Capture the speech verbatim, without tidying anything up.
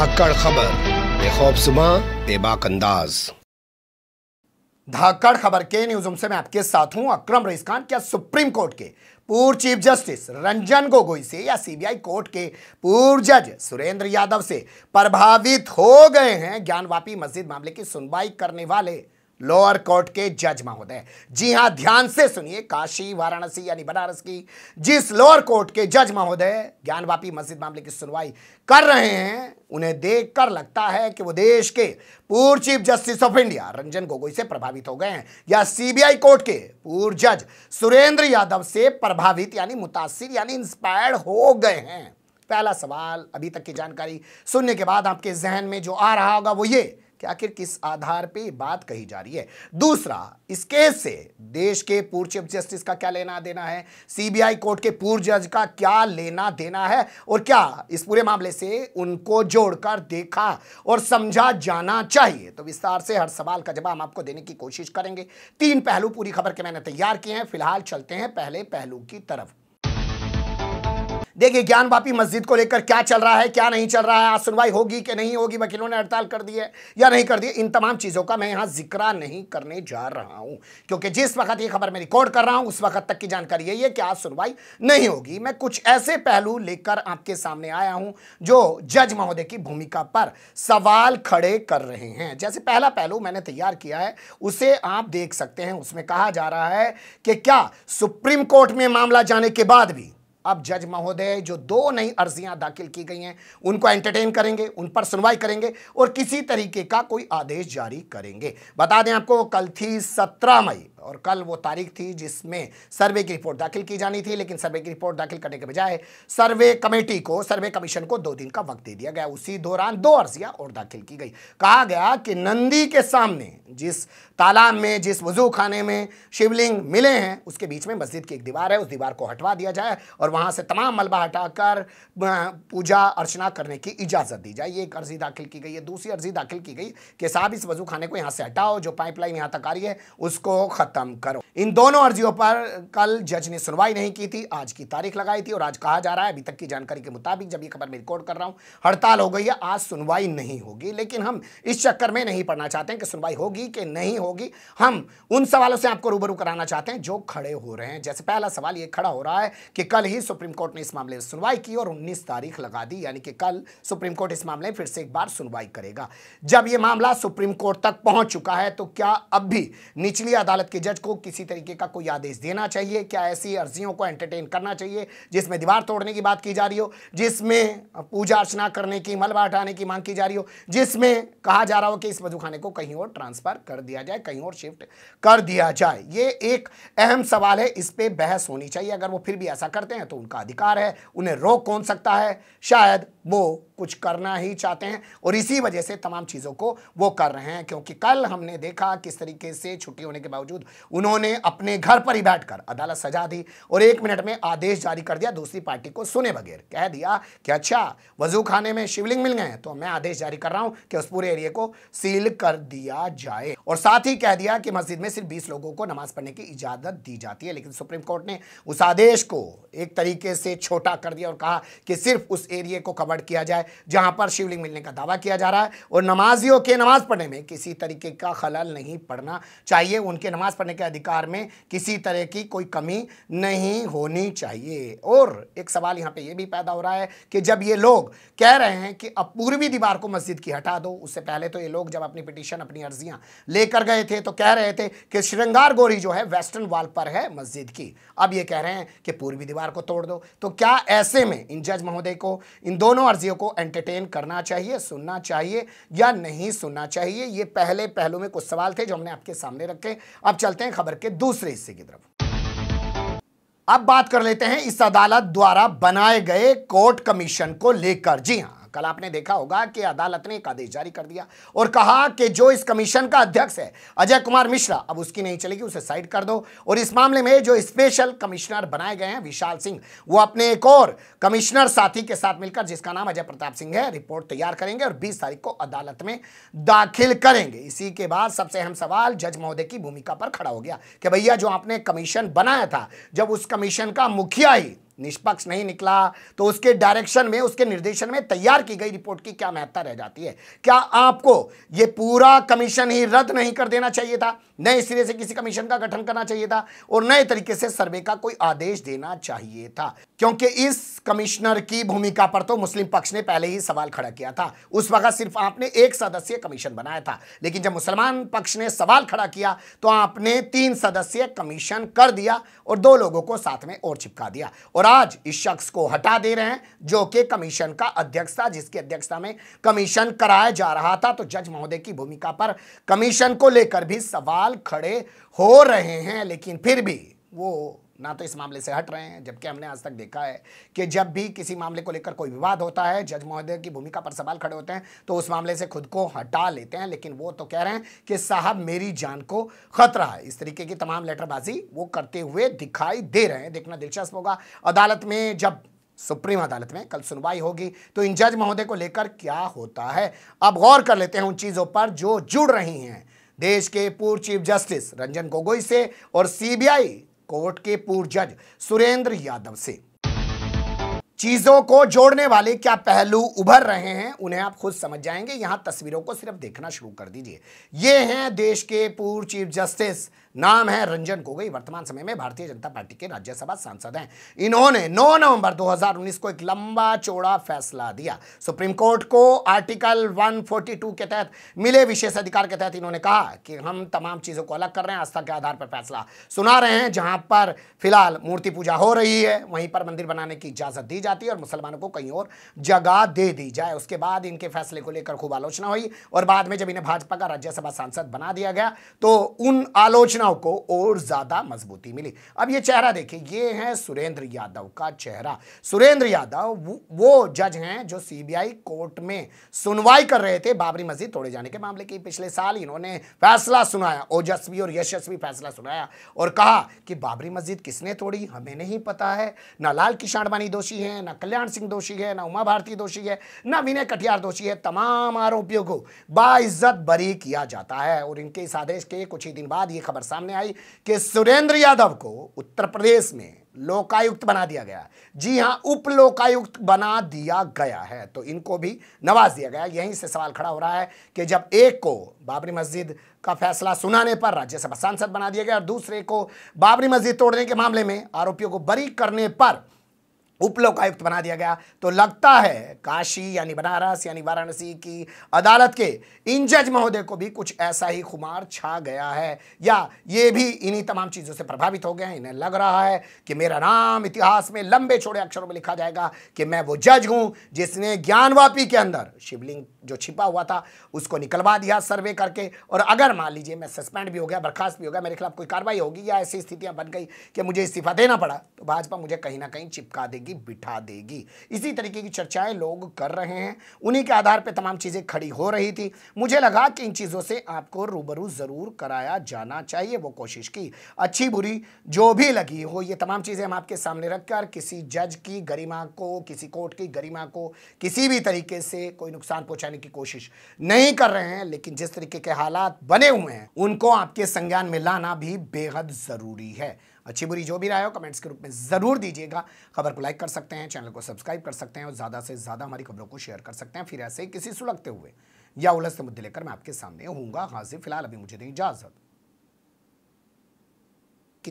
धाकड़ खबर बेखौफ अंदाज। धाकड़ खबर के न्यूज रूम से मैं आपके साथ हूं अकरम रईस खान। क्या सुप्रीम कोर्ट के पूर्व चीफ जस्टिस रंजन गोगोई से या सीबीआई कोर्ट के पूर्व जज सुरेंद्र यादव से प्रभावित हो गए हैं ज्ञानवापी मस्जिद मामले की सुनवाई करने वाले लोअर कोर्ट के जज महोदय? जी हां, ध्यान से सुनिए। काशी, वाराणसी यानी बनारस की जिस लोअर कोर्ट के जज महोदय ज्ञानवापी मस्जिद मामले की सुनवाई कर रहे हैं, उन्हें देखकर लगता है कि वो देश के पूर्व chief justice of India Ranjan Gogoi से प्रभावित हो गए हैं या सीबीआई कोर्ट के पूर्व जज सुरेंद्र यादव से प्रभावित यानी मुतासिर यानी इंस्पायर्ड हो गए हैं। पहला सवाल अभी तक की जानकारी सुनने के बाद आपके जहन में जो आ रहा होगा वो ये कि आखिर किस आधार पे बात कही जा रही है। दूसरा, इस केस से देश के पूर्व चीफ जस्टिस का क्या लेना देना है, सीबीआई कोर्ट के पूर्व जज का क्या लेना देना है, और क्या इस पूरे मामले से उनको जोड़कर देखा और समझा जाना चाहिए? तो विस्तार से हर सवाल का जवाब हम आपको देने की कोशिश करेंगे। तीन पहलू पूरी खबर के मैंने तैयार किए हैं। फिलहाल चलते हैं पहले पहलू की तरफ। देखिए, ज्ञानवापी मस्जिद को लेकर क्या चल रहा है, क्या नहीं चल रहा है, आज सुनवाई होगी कि नहीं होगी, वकीलों ने हड़ताल कर दी है या नहीं कर दी, इन तमाम चीज़ों का मैं यहाँ जिक्र नहीं करने जा रहा हूँ, क्योंकि जिस वक्त ये खबर मैं रिकॉर्ड कर रहा हूँ उस वक्त तक की जानकारी यही है कि आज सुनवाई नहीं होगी। मैं कुछ ऐसे पहलू लेकर आपके सामने आया हूँ जो जज महोदय की भूमिका पर सवाल खड़े कर रहे हैं। जैसे पहला पहलू मैंने तैयार किया है उसे आप देख सकते हैं। उसमें कहा जा रहा है कि क्या सुप्रीम कोर्ट में मामला जाने के बाद भी अब जज महोदय जो दो नई अर्जियां दाखिल की गई हैं उनको एंटरटेन करेंगे, उन पर सुनवाई करेंगे और किसी तरीके का कोई आदेश जारी करेंगे? बता दें आपको, कल थी सत्रह मई और कल वो तारीख थी जिसमें सर्वे की रिपोर्ट दाखिल की जानी थी, लेकिन सर्वे की रिपोर्ट दाखिल करने के बजाय सर्वे कमेटी को, सर्वे कमीशन को दो दिन का वक्त दे दिया गया। उसी दौरान दो अर्जियां और दाखिल की गई। कहा गया कि नंदी के सामने जिस तालाब में, जिस वजू खाने में शिवलिंग मिले हैं उसके बीच में मस्जिद की एक दीवार है, उस दीवार को हटवा दिया जाए और वहाँ से तमाम मलबा हटाकर पूजा अर्चना करने की इजाज़त दी जाए। ये एक अर्जी दाखिल की गई है। दूसरी अर्जी दाखिल की गई कि साहब इस वजू खाने को यहाँ से हटाओ, जो पाइपलाइन यहाँ तक आ रही है उसको खत्म करो। इन दोनों अर्जियों पर कल जज ने सुनवाई नहीं की थी, आज की तारीख लगाई थी और आज कहा जा रहा है, अभी तक की जानकारी के मुताबिक जब ये खबर मैं रिकॉर्ड कर रहा हूँ, हड़ताल हो गई है, आज सुनवाई नहीं होगी। लेकिन हम इस चक्कर में नहीं पड़ना चाहते हैं कि सुनवाई होगी कि नहीं होगी। हम उन सवालों से आपको रूबरू कराना चाहते हैं जो खड़े हो रहे हैं। जैसे पहला सवाल ये खड़ा हो रहा है कि कल ही सुप्रीम कोर्ट ने इस मामले में सुनवाई की और उन्नीस तारीख लगा दी, यानी कि कल सुप्रीम कोर्ट इस मामले में फिर से एक बार सुनवाई करेगा। जब यह मामला सुप्रीम कोर्ट तक पहुंच चुका है तो क्या अब भी निचली अदालत के जज को किसी तरीके का कोई आदेश देना चाहिए? क्या ऐसी अर्जियों को एंटरटेन करना चाहिए जिसमें दीवार तोड़ने की बात की जा रही हो, जिसमें पूजा अर्चना करने की, मलबा हटाने की मांग की जा रही हो, जिसमें कहा जा रहा हो कि इस वजूखाने को कहीं और ट्रांसफर कर दिया जाए, कहीं और शिफ्ट कर दिया जाए? ये एक अहम सवाल है, इस पर बहस होनी चाहिए। अगर वो फिर भी ऐसा करते हैं तो उनका अधिकार है, उन्हें रोक कौन सकता है? शायद वो कुछ करना ही चाहते हैं और इसी वजह से तमाम चीज़ों को वो कर रहे हैं, क्योंकि कल हमने देखा किस तरीके से छुट्टी होने के बावजूद उन्होंने अपने घर पर ही बैठकर अदालत सजा दी और एक मिनट में आदेश जारी कर दिया, दूसरी पार्टी को सुने बगैर कह दिया कि अच्छा वजू खाने में शिवलिंग मिल गए तो मैं आदेश जारी कर रहा हूं कि उस पूरे एरिया को सील कर दिया जाए, और साथ ही कह दिया कि मस्जिद में सिर्फ बीस लोगों को नमाज पढ़ने की इजाज़त दी जाती है। लेकिन सुप्रीम कोर्ट ने उस आदेश को एक तरीके से छोटा कर दिया और कहा कि सिर्फ उस एरिया को कवर किया जाए जहां पर शिवलिंग मिलने का दावा किया जा रहा है और नमाजियों के नमाज पढ़ने में किसी तरीके का खलल नहीं पड़ना चाहिए, उनके नमाज पढ़ने के अधिकार में किसी तरह की कोई कमी नहीं होनी चाहिए। और एक सवाल यहां पे ये भी पैदा हो रहा है कि जब ये लोग कह रहे हैं कि अब पूर्वी दीवार को मस्जिद की हटा दो, उससे पहले तो ये लोग जब अपनी पिटीशन, अपनी अर्जियां लेकर गए थे तो कह रहे थे कि श्रृंगार गोरी जो है वेस्टर्न वॉल पर है मस्जिद की, अब ये कह रहे हैं कि पूर्वी दीवार को तोड़ दो। तो क्या ऐसे में इन जज महोदय को इन दोनों अर्जियों को एंटरटेन करना चाहिए, सुनना चाहिए या नहीं सुनना चाहिए? ये पहले पहलू में कुछ सवाल थे जो हमने आपके सामने रखे। अब चलते हैं खबर के दूसरे हिस्से की तरफ। अब बात कर लेते हैं इस अदालत द्वारा बनाए गए कोर्ट कमीशन को लेकर। जी हां, कल आपने देखा होगा कि अदालत ने एक आदेश जारी कर दिया और कहा कि जो इस कमीशन का अध्यक्ष है अजय कुमार मिश्रा, अब उसकी नहीं चलेगी, उसे साइड कर दो। और इस मामले में जो स्पेशल कमिश्नर बनाए गए हैं विशाल सिंह, वो अपने एक और कमिश्नर साथी के साथ मिलकर, जिसका नाम अजय प्रताप सिंह है, रिपोर्ट तैयार करेंगे और बीस तारीख को अदालत में दाखिल करेंगे। इसी के बाद सबसे अहम सवाल जज महोदय की भूमिका पर खड़ा हो गया कि भैया जो आपने कमीशन बनाया था, जब उस कमीशन का मुखिया ही निष्पक्ष नहीं निकला तो उसके डायरेक्शन में, उसके निर्देशन में तैयार की गई रिपोर्ट की क्या महत्ता रह जाती है? क्या आपको ये पूरा कमीशन ही रद्द नहीं कर देना चाहिए था? नए सिरे से किसी कमीशन का गठन करना चाहिए था और नए तरीके से सर्वे का कोई आदेश देना चाहिए था, क्योंकि इस कमिश्नर की भूमिका पर तो मुस्लिम पक्ष ने पहले ही सवाल खड़ा किया था। उस वक्त सिर्फ आपने एक सदस्यीय कमीशन बनाया था, लेकिन जब मुसलमान पक्ष ने सवाल खड़ा किया तो आपने तीन सदस्यीय कमीशन कर दिया और दो लोगों को साथ में और चिपका दिया। और आज इस शख्स को हटा दे रहे हैं जो कि कमीशन का अध्यक्ष था, जिसकी अध्यक्षता में कमीशन कराया जा रहा था। तो जज महोदय की भूमिका पर कमीशन को लेकर भी सवाल खड़े हो रहे हैं, लेकिन फिर भी वो ना तो इस मामले से हट रहे हैं। जबकि हमने आज तक देखा है कि जब भी किसी मामले को लेकर कोई विवाद होता है, जज महोदय की भूमिका पर सवाल खड़े होते हैं तो उस मामले से खुद को हटा लेते हैं, लेकिन वो तो कह रहे हैं कि साहब मेरी जान को खतरा है। इस तरीके की तमाम लेटरबाजी वो करते हुए दिखाई दे रहे हैं। देखना दिलचस्प होगा अदालत में, जब सुप्रीम अदालत में कल सुनवाई होगी तो इन जज महोदय को लेकर क्या होता है। अब गौर कर लेते हैं उन चीज़ों पर जो जुड़ रही हैं देश के पूर्व चीफ जस्टिस रंजन गोगोई से और सीबीआई कोर्ट के पूर्व जज सुरेंद्र यादव से। चीजों को जोड़ने वाले क्या पहलू उभर रहे हैं उन्हें आप खुद समझ जाएंगे। यहां तस्वीरों को सिर्फ देखना शुरू कर दीजिए। ये हैं देश के पूर्व चीफ जस्टिस, नाम है रंजन गोगोई, वर्तमान समय में भारतीय जनता पार्टी के राज्यसभा सांसद हैं। इन्होंने नौ नवंबर दो हज़ार उन्नीस को एक लंबा चौड़ा फैसला दिया सुप्रीम कोर्ट को। आर्टिकल एक सौ बयालीस के तहत मिले विशेष अधिकार के तहत इन्होंने कहा कि हम तमाम चीज़ों को अलग कर रहे हैं, आस्था के आधार पर फैसला सुना रहे हैं। जहां पर फिलहाल मूर्ति पूजा हो रही है वहीं पर मंदिर बनाने की इजाज़त दी जाती है और मुसलमानों को कहीं और जगह दे दी जाए। उसके बाद इनके फैसले को लेकर खूब आलोचना हुई और बाद में जब इन्हें भाजपा का राज्यसभा सांसद बना दिया गया तो उन आलोचना को और ज्यादा मजबूती मिली। अब ये चेहरा देखिए, ये है सुरेंद्र यादव का चेहरा। सुरेंद्र यादव वो जज हैं जो सीबीआई कोर्ट में सुनवाई कर रहे थे बाबरी मस्जिद तोड़े जाने के मामले की। पिछले साल इन्होंने फैसला सुनाया, ओजस्वी और यशस्वी फैसला सुनाया और कहा कि बाबरी मस्जिद किसने तोड़ी हमें नहीं पता है, ना लाल किशनवाणी दोषी है, ना कल्याण सिंह दोषी है, ना उमा भारती दोषी है, ना विनय कटियार दोषी है। तमाम आरोपियों को बाइज्जत बरी किया जाता है। और इनके इस आदेश के कुछ ही दिन बाद यह खबर सामने आई कि सुरेंद्र यादव को उत्तर प्रदेश में लोकायुक्त बना दिया गया। जी हां, उप लोकायुक्त बना दिया गया है, तो इनको भी नवाज दिया गया। यहीं से सवाल खड़ा हो रहा है कि जब एक को बाबरी मस्जिद का फैसला सुनाने पर राज्यसभा सांसद बना दिया गया और दूसरे को बाबरी मस्जिद तोड़ने के मामले में आरोपियों को बरी करने पर उप लोकायुक्त बना दिया गया, तो लगता है काशी यानी बनारस यानी वाराणसी की अदालत के इन जज महोदय को भी कुछ ऐसा ही खुमार छा गया है, या ये भी इन्हीं तमाम चीज़ों से प्रभावित हो गए हैं। इन्हें लग रहा है कि मेरा नाम इतिहास में लंबे चौड़े अक्षरों में लिखा जाएगा कि मैं वो जज हूँ जिसने ज्ञानवापी के अंदर शिवलिंग जो छिपा हुआ था उसको निकलवा दिया सर्वे करके, और अगर मान लीजिए मैं सस्पेंड भी हो गया, बर्खास्त भी हो गया, मेरे खिलाफ कोई कार्रवाई होगी या ऐसी स्थितियाँ बन गई कि मुझे इस्तीफा देना पड़ा तो भाजपा मुझे कहीं ना कहीं चिपका देगी, बिठा देगी। इसी तरीके की चर्चाएं लोग कर रहे हैं, उन्हीं के आधार पर तमाम चीजें खड़ी हो रही थी। मुझे लगा कि इन चीजों से आपको रूबरू जरूर कराया जाना चाहिए, वो कोशिश की, अच्छी बुरी जो भी लगी हो। ये तमाम चीजें हम आपके सामने रखकर किसी जज की गरिमा को, किसी कोर्ट की गरिमा को किसी भी तरीके से कोई नुकसान पहुंचाने की कोशिश नहीं कर रहे हैं, लेकिन जिस तरीके के हालात बने हुए हैं उनको आपके संज्ञान में लाना भी बेहद जरूरी है। अच्छी बुरी जो भी राय हो कमेंट्स के रूप में ज़रूर दीजिएगा। खबर को लाइक कर सकते हैं, चैनल को सब्सक्राइब कर सकते हैं और ज़्यादा से ज़्यादा हमारी खबरों को शेयर कर सकते हैं। फिर ऐसे ही किसी सुलगते हुए या उलझते मुद्दे लेकर मैं आपके सामने होऊंगा हाजिर। फिलहाल अभी मुझे दें इजाज़त।